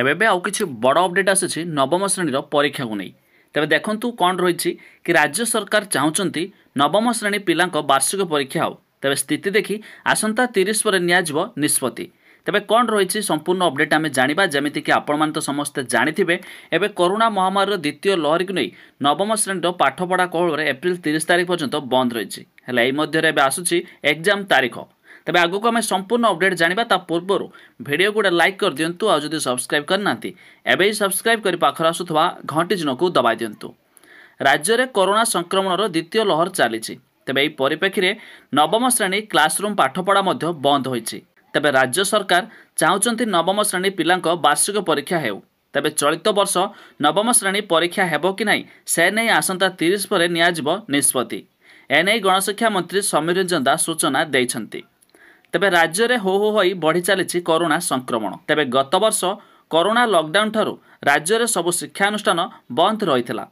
एवं आउ कि बड़ अपडेट आसी नवम श्रेणी परीक्षा को नहीं तेज देखूँ कौन रही कि राज्य सरकार चाहते नवम श्रेणी पिला वार्षिक परीक्षा हो तेज स्थिति देखि आसंता 30 पर नियाजिबो निष्पत्ति तेज कौन रही संपूर्ण अपडेट आम जाना जमीक आपण मैंने तो समस्ते जाथे एवं कोरोना महामारी द्वितीय लहरी को नहीं नवम श्रेणी पाठपढ़ा कोहल एप्रिल 30 तारीख पर्यंत बंद रही है। ये आसूँ एग्जाम तारीख तेज आग को आम संपूर्ण अपडेट जाना पूर्व भिडियो गुड़ा लाइक कर दिंतु आज जब सब्सक्राइब करना एवं सब्सक्राइब कर पाखर आसूवा घंटी चिन्ह को दबाई दिंतु। राज्य में कोरोना संक्रमण द्वितीय लहर चली तेज यह परिप्रेक्षी नवम श्रेणी क्लासरूम पाठपढ़ा बंद हो तेज राज्य सरकार चाहते नवम श्रेणी पिला वार्षिक परीक्षा हो तेज चलित वर्ष नवम श्रेणी परीक्षा हो कि ना से नहीं आसंता 30 पर निष्पत्ति एने गणशिक्षा मंत्री समीर रंजन दास सूचना देते। तेबे राज्य में हो होई बढ़ी चली कोरोना संक्रमण तेबे गत वर्ष कोरोना लॉकडाउन ठारू राज्य में सबु शिक्षानुष्ठान बंद रही है।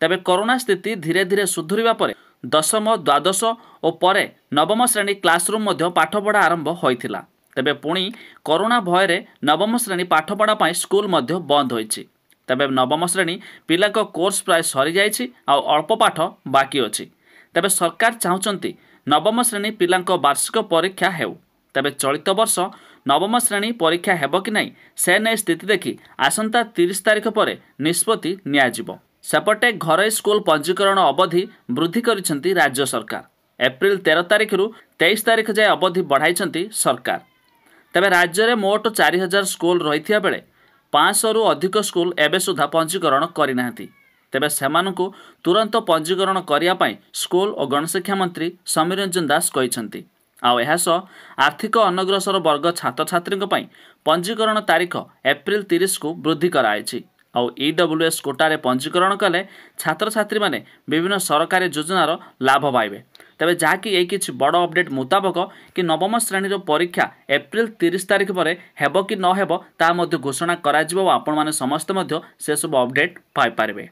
तेबे कोरोना स्थिति धीरे धीरे सुधुरिबा परे दशम द्वादश और परे नवम श्रेणी क्लासरूम मध्ये पाठपढ़ा आरंभ होइतिला। तेबे पुणी कोरोना भयरे नवम श्रेणी पाठपढ़ा पाई स्कूल मध्ये बंद होइछि। तेबे नवम श्रेणी पिला को कोर्स प्राय सरी जाइछि आ अल्प पाठ बाकी अछि। तेबे सरकार चाहउचंती नवम श्रेणी पिला वार्षिक परीक्षा हो तेज चलित वर्ष नवम श्रेणी परीक्षा हो कि ना से नहीं स्थिति देखि आसंता 30 तारीख पर निष्पत्ति निपटे। घरोई स्कूल पंजीकरण अवधि वृद्धि करिसेंती राज्य सरकार एप्रिल 13 तारीख रु 23 तारीख जाए अवधि बढ़ाई सरकार। तेज राज्य में मोट 4000 स्कूल रही बेले 500 रु अधिक स्कूल एवं सुधा पंजीकरण करना तेबे सेमानंकु तुरंत पंजीकरण करिया पाई स्कूल और गणशिक्षा मंत्री समीर रंजन दास कहिसंती। आर्थिक अनग्रसर वर्ग छात्र छात्रों पंजीकरण तारीख एप्रिल 30 को वृद्धि कराई आउ ईडब्ल्यूएस कोटारे पंजीकरण कले छात्र छात्री माने विभिन्न सरकारी योजनार लाभ पाइबे। तेबे जाकि एई किछि बड़ अपडेट मुताबक कि नवम श्रेणीर परीक्षा एप्रिल 30 तारीख पर हेबो कि न हेबो ता मध्ये घोषणा करा जिवो। आपण माने समस्त मध्ये से सब अपडेट पाई पारबे।